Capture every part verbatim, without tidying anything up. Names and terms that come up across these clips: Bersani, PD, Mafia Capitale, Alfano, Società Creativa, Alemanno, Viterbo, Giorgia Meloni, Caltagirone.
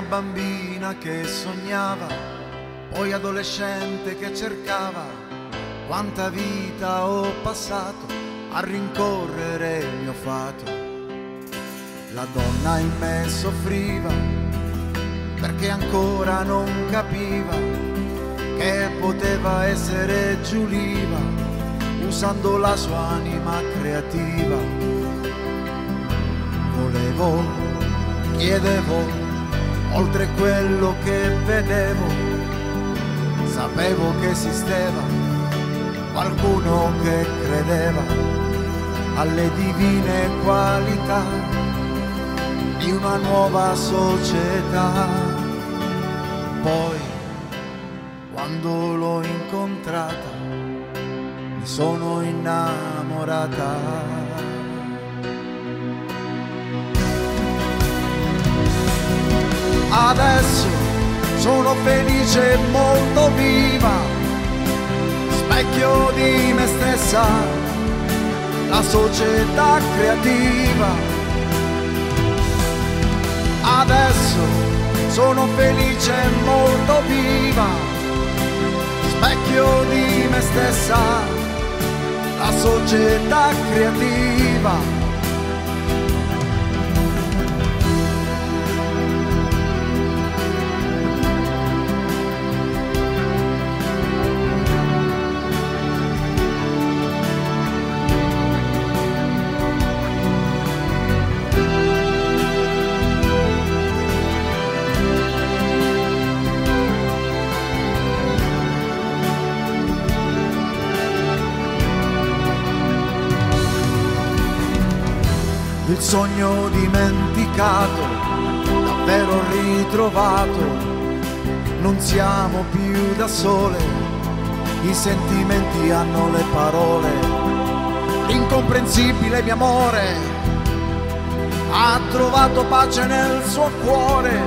una bambina che sognava, poi adolescente che cercava, quanta vita ho passato a rincorrere il mio fato. La donna in me soffriva perché ancora non capiva che poteva essere Giuliva usando la sua anima creativa. Volevo, chiedevo, oltre quello che vedevo, sapevo che esisteva qualcuno che credeva alle divine qualità di una nuova società. Poi, quando l'ho incontrata, mi sono innamorata. Adesso sono felice e molto viva, specchio di me stessa, la società creativa. Adesso sono felice e molto viva, specchio di me stessa, la società creativa. Il sogno dimenticato, davvero ritrovato, non siamo più da sole, i sentimenti hanno le parole. L'incomprensibile mio amore ha trovato pace nel suo cuore,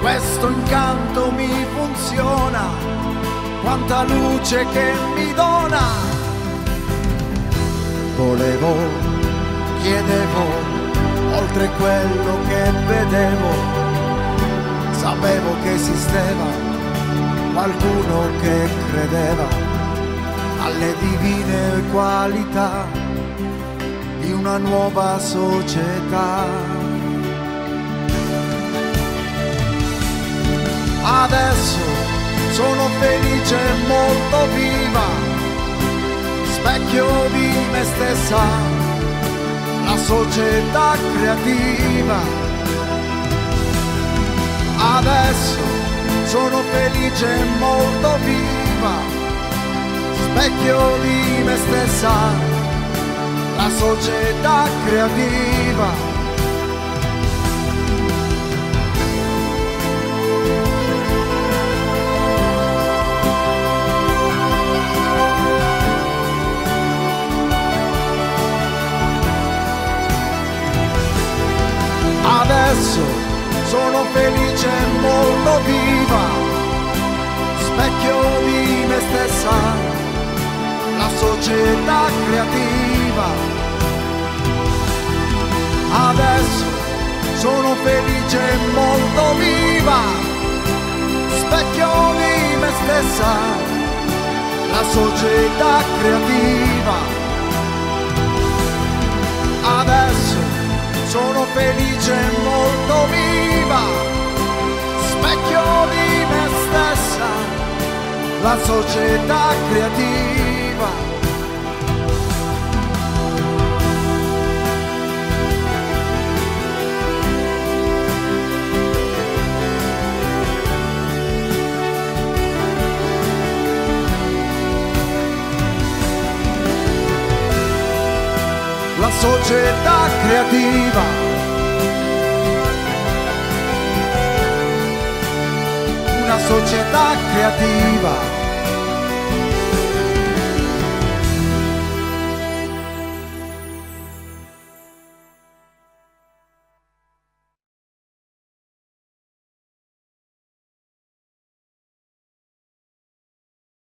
questo incanto mi funziona, quanta luce che mi dona. Volevo, chiedevo, oltre quello che vedevo, sapevo che esisteva qualcuno che credeva alle divine qualità di una nuova società. Adesso sono felice e molto viva, specchio di me stessa, la società creativa. Adesso sono felice e molto viva, specchio di me stessa, la società creativa. Adesso sono felice e molto viva, specchio di me stessa, la società creativa. Adesso sono felice e molto viva, specchio di me stessa, la società creativa. Adesso sono felice e molto viva, specchio di me stessa, la società creativa. La società creativa. Una società creativa.